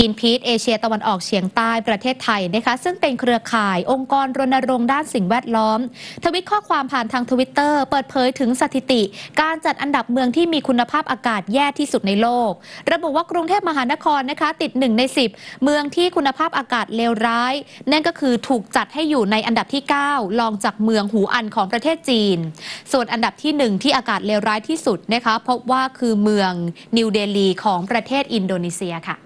อินพีทเอเชียตะวันออกเฉียงใต้ประเทศไทยนะคะซึ่งเป็นเครือข่ายองค์กรรณรงค์ด้านสิ่งแวดล้อมทวิตข้อความผ่านทาง Twitter เปิดเผยถึงสถิติการจัดอันดับเมืองที่มีคุณภาพอากาศแย่ที่สุดในโลกระบุว่ากรุงเทพมหานครนะคะติด1ใน10เมืองที่คุณภาพอากาศเลวร้ายนั่นก็คือถูกจัดให้อยู่ในอันดับที่9รองจากเมืองหูอันของประเทศจีนส่วนอันดับที่1ที่อากาศเลวร้ายที่สุดนะคะพบว่าคือเมืองนิวเดลีของประเทศอินโดนีเซียค่ะ